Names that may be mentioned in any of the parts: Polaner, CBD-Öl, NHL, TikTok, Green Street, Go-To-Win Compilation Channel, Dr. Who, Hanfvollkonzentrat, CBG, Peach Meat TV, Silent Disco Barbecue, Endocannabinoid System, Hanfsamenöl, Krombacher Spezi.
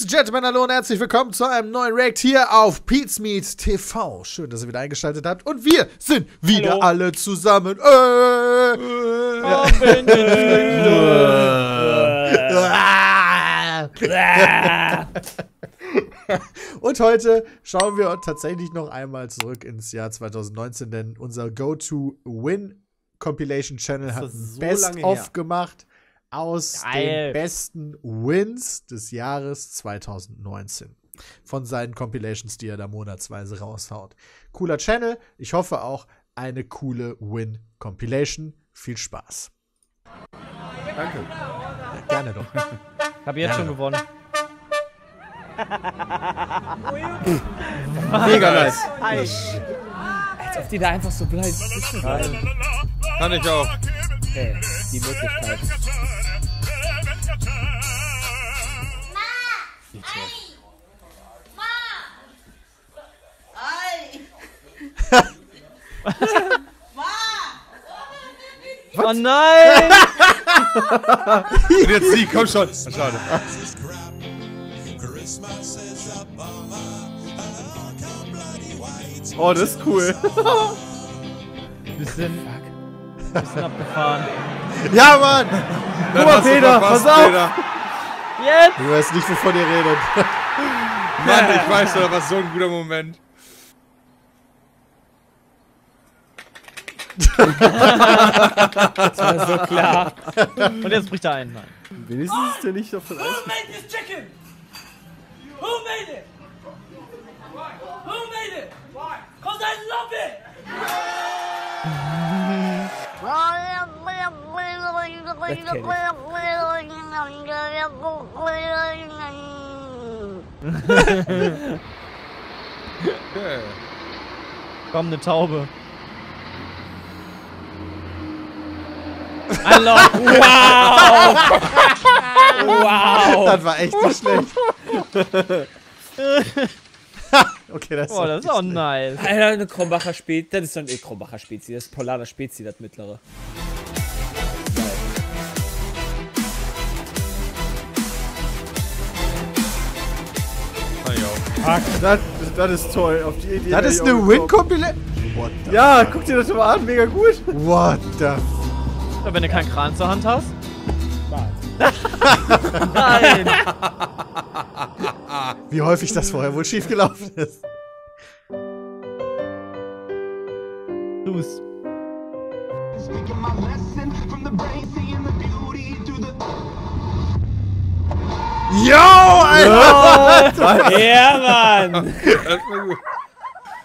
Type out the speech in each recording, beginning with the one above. Ladies and Gentlemen, hallo und herzlich willkommen zu einem neuen React hier auf Peach Meat TV. Schön, dass ihr wieder eingeschaltet habt und wir sind wieder alle zusammen. Und heute schauen wir tatsächlich noch einmal zurück ins Jahr 2019, denn unser Go-To-Win Compilation Channel hat Best-of gemacht aus den besten Wins des Jahres 2019. Von seinen Compilations, die er da monatsweise raushaut. Cooler Channel. Ich hoffe auch eine coole Win-Compilation. Viel Spaß. Danke. Ja, gerne doch. Ich habe jetzt schon gewonnen. Mega nice. Als ob die da einfach so bleiben. Kann ich auch. Okay, die Möglichkeit. Oh nein! Jetzt sie, komm schon! Schade. Oh, das ist cool. Wir sind abgefahren. Ja, Mann! Guck mal, Peter, pass auf! Peter. Jetzt! Du weißt nicht, wovon ihr redet. Mann, ich weiß doch, was so ein guter Moment. Das war so klar. Und jetzt bricht er einen. Nein. Wenigstens ist der nicht auf von Eis. Who made this chicken? Who made it? Who made it? Why? Cause I love it! Okay. Komm, eine Taube. Wow! Wow! Das war echt nicht schlecht. Okay, das ist, oh, das ist auch nice. Alter, eine Krombacher Spezi. Das ist doch eine Krombacher Spezi. Das ist Polaner Spezi, das mittlere. Das ist toll. Auf die Idee. Das ist eine Win-Compilation. Ja, guck dir das mal an. Mega gut. What the fuck? Wenn du keinen Kran zur Hand hast? Nein! Wie häufig das vorher wohl schiefgelaufen ist. Los. Yo, Alter! Ja, Mann!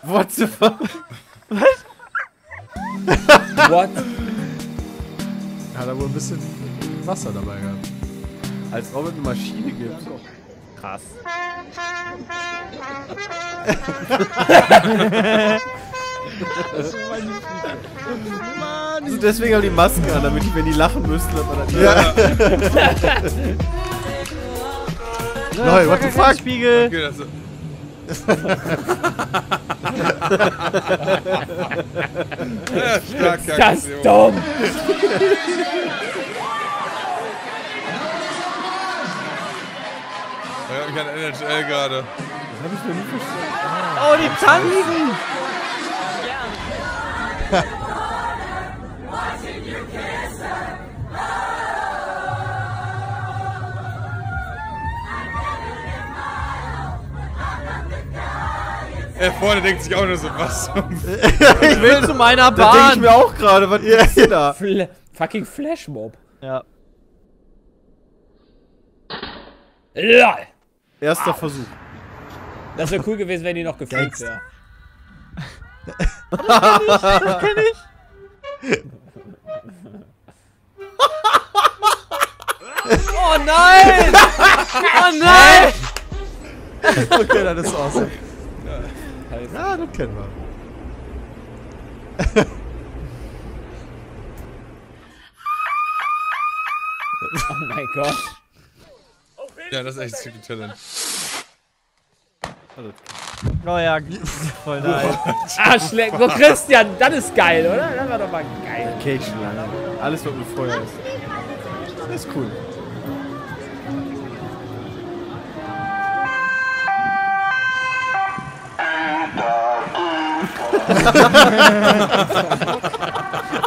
What the fuck? Was? What? Hat er wohl ein bisschen Wasser dabei gehabt. Als ob es eine Maschine gibt. Krass. Also deswegen haben die Masken an, damit die, wenn die lachen müssten, hat man das nicht. Ja. Leute, what the fuck? Spiegel. Okay, das ja, stark, das ist dumm! Ich hab mich an NHL gerade. Das hab ich mir nicht verstanden. Ah, oh, die tanzen! Er vorne denkt sich auch nur so, was ich will zu meiner Bahn! Das denke ich mir auch gerade, was ist denn da? Fucking Flashmob. Ja. LOL! Erster Versuch. Das wäre cool gewesen, wenn die noch gefällt wäre. Das kenn ich! Oh nein! Oh nein! Okay, das ist awesome. Ja, das kennen wir. Oh mein Gott. Ja, das ist echt Secret Talent. Oh ja, voll nice. Arschleck, so Christian, das ist geil, oder? Das war doch mal geil. Okay, schon. Alles, was mit Feuer ist. Das ist cool.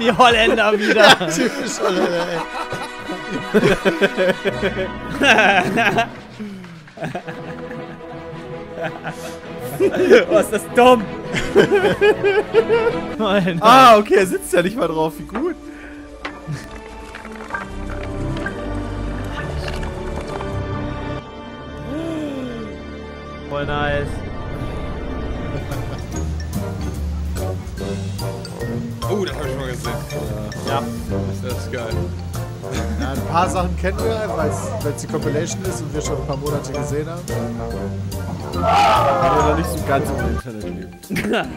Die Holländer wieder. Ja, typisch Holländer, ey. Oh, ist das dumm. Nein, ah, okay, er sitzt ja nicht mal drauf. Wie gut. Voll nice. Oh, das hab ich schon mal gesehen. Ja. Das ist geil. Ja, ein paar Sachen kennen wir, weil es die Compilation ist und wir schon ein paar Monate gesehen haben. Aber noch nicht so ganz im Internet.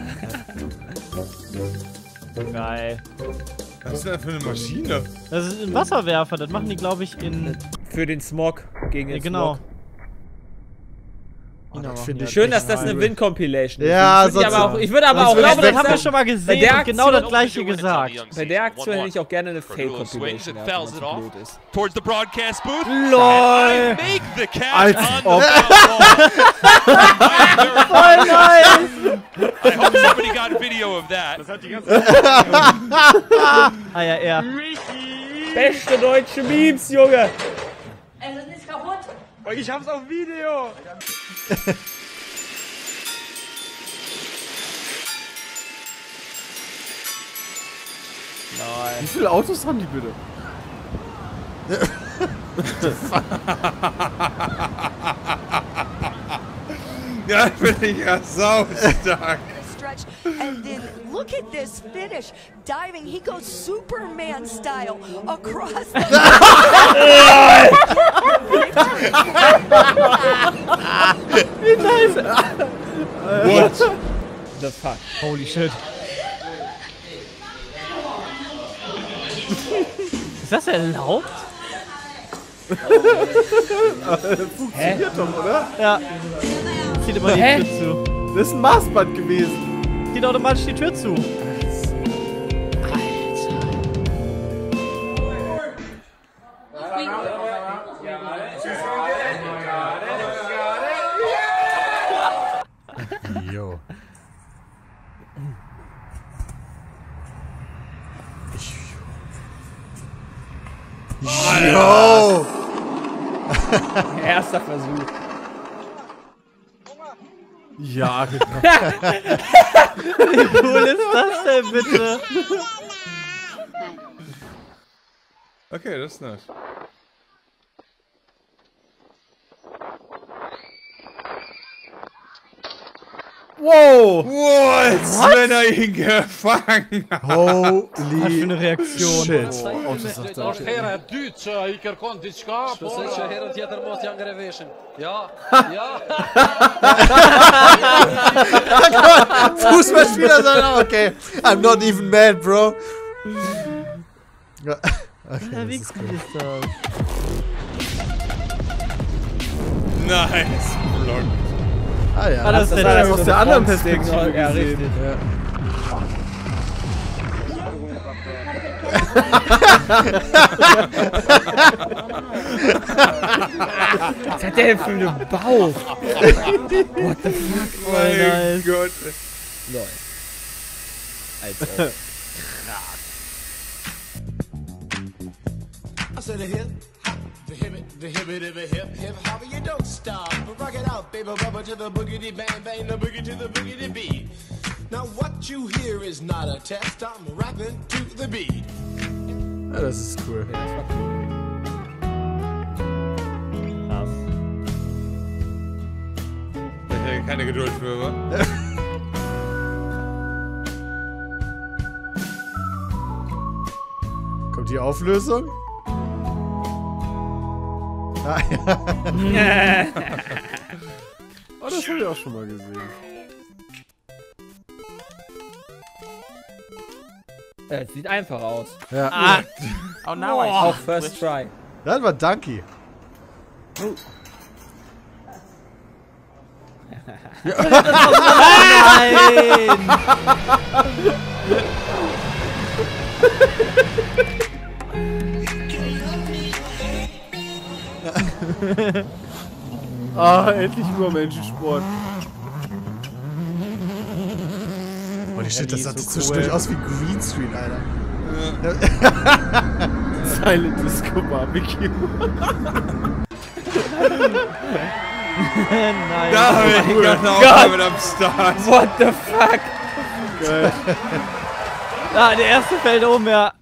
Geil. Was ist denn für eine Maschine? Das ist ein Wasserwerfer, das machen die, glaube ich, in... Für den Smog, gegen den Smog. Genau. Oh, das ich schön, dass das eine Win-Compilation ist. Ja, ich würde aber auch, glauben, das haben wir schon mal gesehen. Der Aktion, genau das gleiche gesagt. Bei der Aktion hätte ich auch gerne eine Fail-Compilation. LOL! Als ob! Voll nice! Das hat die ganze ah ja, ja. Beste deutsche Memes, Junge! Es ist kaputt! Ich hab's auf Video! Nein. Wie viele Autos haben die bitte? Ja, bin ich ja saustark. And then look at this finish, diving. He goes Superman style across. The What the fuck? Holy shit! Ist das erlaubt? Funktioniert doch, oder? Ja. Zieht immer die Tür zu. Das ist ein Maßband gewesen. Geht automatisch die Tür zu. Jo. Jo. Erster Versuch. Ja, genau. Wie cool ist das denn bitte? Okay, das ist nice. Wow! What? Wenn er ihn gefangen hat! Holy shit! Was für eine Reaktion! Shit! Oh, das ist doch ja! Ja! Fußballspieler sein! Okay! I'm not even mad, bro! Okay, wie ist das? Nice! Block! Ah ja, ah, das ist das aus der anderen Perspektive gesehen. Ja, richtig. Was hat der denn für einen Bauch? What the fuck? Oh mein Gott. Lol. Alter. The hibbit of a hip hip hopper, you don't stop. Rock it out, baby, rubber to the boogity bang bang, the boogie to the boogity beat. Now what you hear is not a test. I'm rapping to the beat. Ja, das ist cool. Ja, das war cool. Krass. Ich hätte keine Geduld für, wa? Kommt die Auflösung? Ah, ja. Oh, das habe ich auch schon mal gesehen. Sieht einfach aus. Ja. Ah. Oh, now I auch first try. Das war Donkey. Oh. Nein! Ah, endlich nur Menschensport. Oh, Holy shit, das sah zwischendurch aus wie Green Street, Alter. Silent Disco Barbecue. Nein. Da habe ich gerade eine Aufnahme am Start. What the fuck? Geil. Ah, der erste fällt um, ja.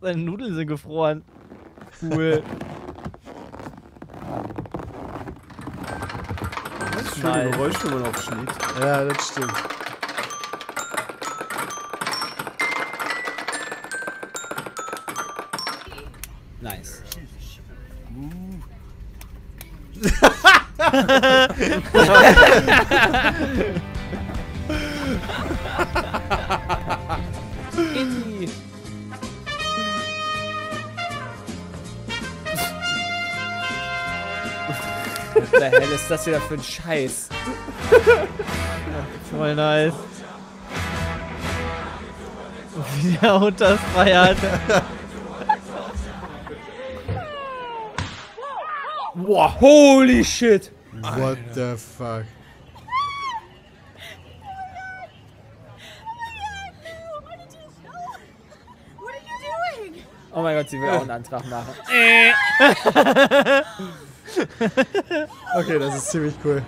Seine Nudeln sind gefroren. Cool. Das ist schöne Geräusche, wenn man aufschnitt. Ja, das stimmt. Nice. Easy. Was der Hell ist das wieder für ein Scheiß? Voll nice. Wie der Hund das feiert. Wow, holy shit! What the fuck? Oh mein Gott, sie will auch einen Antrag machen. Okay, das ist ziemlich cool.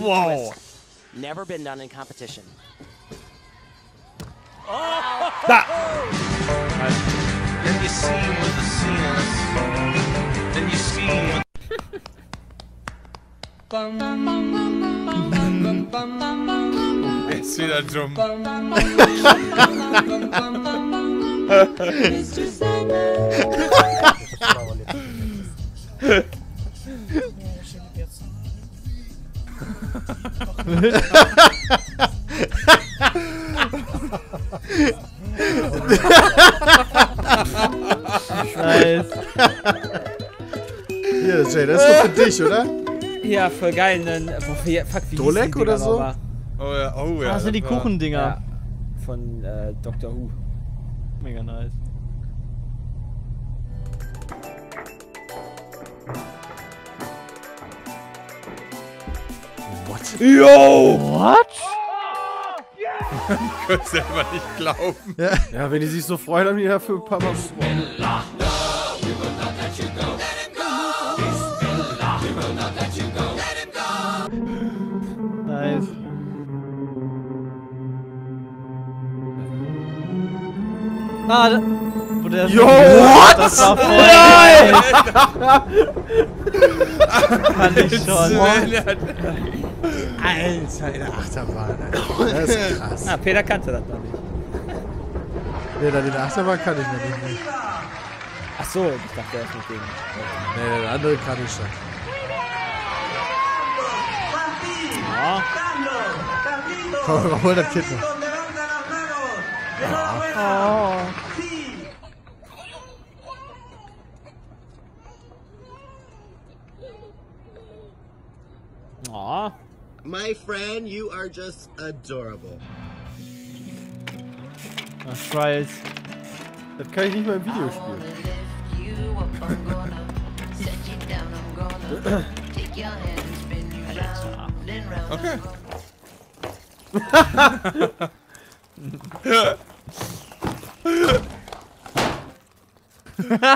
Wow! Never been done in competition. Da! Ist wieder dumm. Scheiße. Hier, Jay, das ist doch für dich, oder? Ja, voll geil. Fuck, wie Dolek oder so? War. Oh ja, oh ja. Ah, das sind die Kuchendinger. Ja, von Dr. Who. Mega nice. What? Yo! What? Ich könnte es selber nicht glauben. Ja. Ja, wenn die sich so freuen, haben die dafür ein paar Mal gesprochen. Nice. Ah, da... Yo, what? Das war voll geil. Kann ich schon. Alter, in der Achterbahn, Alter. Das ist krass. Ah, Peter kannte das noch nicht. Peter, in der Achterbahn kann ich noch nicht. Ach so, ich dachte, er ist mit dem. Nee, der andere kann ich schon. Ja. Komm, hol das Kind noch. Ja. Oh. Aww. My friend, you are just adorable. Ach, Scheiß. Das kann ich nicht mal im Video spielen. Okay.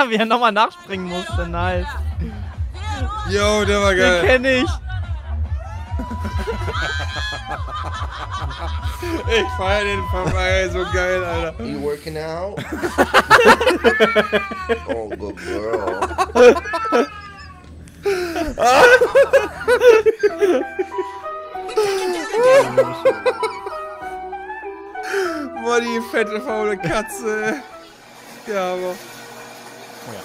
Wie er nochmal nachspringen musste, nice. Yo, der war geil. Den kenn ich. Ich feier den Papagei, so geil, Alter. You working out? Oh, good girl. Boah, die fette, faule Katze. Ja, aber... Oh ja.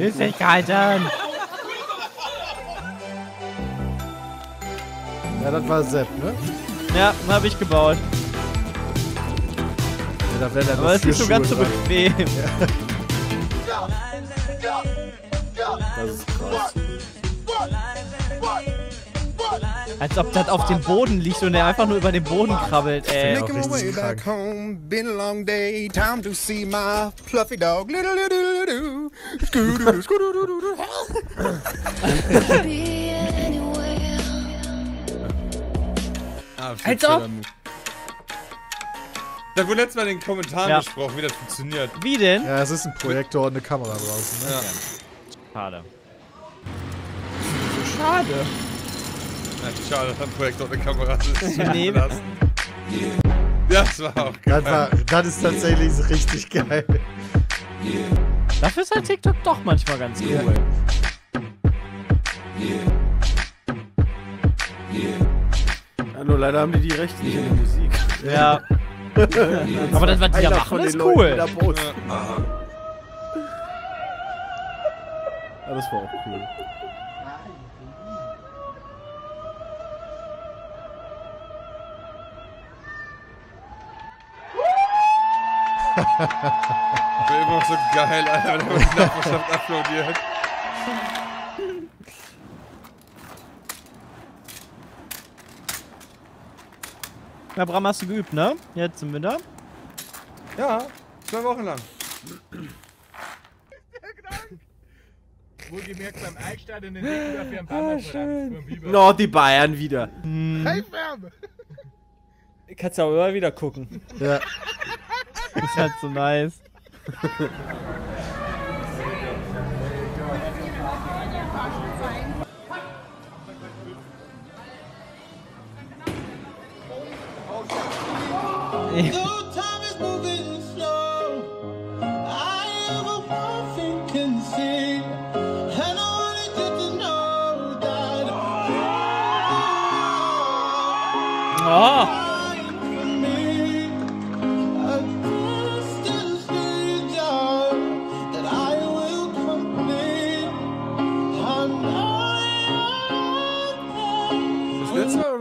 Süßigkeiten! Ja, das war Sepp, ne? Ja, den hab ich gebaut. Ja, da aber das ist schon ganz so bequem. Ja. Das ist krass. Als ob das auf dem Boden liegt und er einfach nur über den Boden krabbelt, ey. Making my way back home, been a long day, time to see my fluffy dog. Als ob! Da wurde letztes Mal in den Kommentaren gesprochen, wie das funktioniert. Wie denn? Ja, es ist ein Projektor und eine Kamera draußen, ne? Ja. Schade. Schade. Ja, schade, dass ein Projektor und eine Kamera ist. Ja, das war auch geil. Das ist tatsächlich richtig geil. Dafür ist halt TikTok doch manchmal ganz cool. Ja, nur leider haben die Rechte nicht in der Musik. Ja. Aber das, was die da machen, ist cool. Ja. Ja, das war auch cool. Ich bin immer noch so geil, Alter, wenn man die Nachbarschaft applaudiert. Na, Bram, hast du geübt, ne? Jetzt im Winter? Ja, 2 Wochen lang. Wohlgemerkt beim Altstadt in den Neckendorf wir ein paar Mal voran. No, die Bayern wieder. Ich kann's ja auch immer wieder gucken. Ja. Das ist halt so nice. Oh!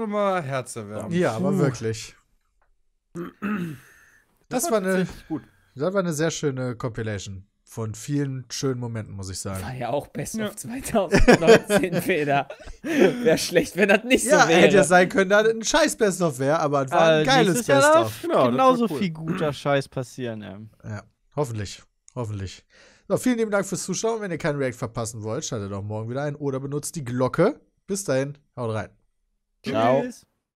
Mal herzerwärmend. Ja, aber wirklich. Das war eine sehr schöne Compilation von vielen schönen Momenten, muss ich sagen. War ja auch Best of 2019 Feder. Wäre schlecht, wenn das nicht so wäre. Ja, hätte ja sein können, dass ein scheiß Best of wäre, aber es war ein geiles Best of. Genau, genauso viel guter Scheiß passieren. Ja, hoffentlich. Hoffentlich. So, vielen lieben Dank fürs Zuschauen. Wenn ihr keinen React verpassen wollt, schaltet auch morgen wieder ein oder benutzt die Glocke. Bis dahin, haut rein. Ciao.